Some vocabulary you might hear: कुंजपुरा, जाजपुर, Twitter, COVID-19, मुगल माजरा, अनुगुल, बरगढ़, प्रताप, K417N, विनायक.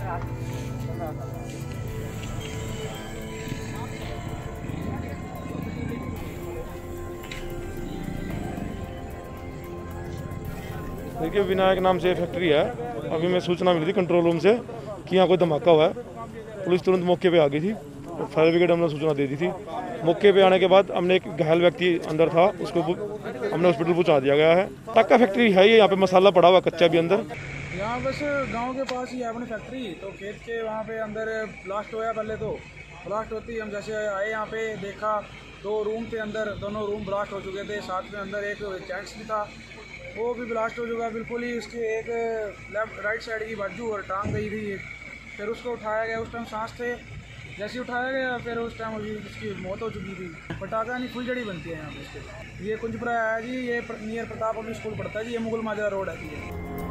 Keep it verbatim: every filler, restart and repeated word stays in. देखिए विनायक नाम से फैक्ट्री है। अभी मैं सूचना मिली थी कंट्रोल रूम से कि यहाँ कोई धमाका हुआ है। पुलिस तुरंत मौके पे आ गई थी और फायर ब्रिगेड हमने सूचना दे दी थी। मौके पे आने के बाद हमने एक घायल व्यक्ति अंदर था, उसको हमने हॉस्पिटल पहुँचा दिया गया है। टक्का फैक्ट्री है ये, यहाँ पे मसाला पड़ा हुआ कच्चा भी अंदर। यहाँ बस गाँव के पास ही है अपनी फैक्ट्री, तो खेत के वहाँ पे अंदर ब्लास्ट होया। पहले तो ब्लास्ट होती हम जैसे आए यहाँ पे देखा दो रूम थे अंदर, दोनों रूम ब्लास्ट हो चुके थे। साथ में अंदर एक जेंट्स भी था, वो भी ब्लास्ट हो चुका बिल्कुल ही। उसके एक लेफ्ट राइट साइड की बाजू और टांग गई थी, फिर उसको उठाया गया। उस टाइम सांस थे, जैसे उठाया गया फिर उस टाइम उसकी मौत हो चुकी थी। पटाखा यानी फुलझड़ी बनती है यहाँ पे। ये कुंजपुरा है जी, ये नियर प्रताप पब्लिक स्कूल पड़ता है जी। ये मुगल माजरा रोड आती है।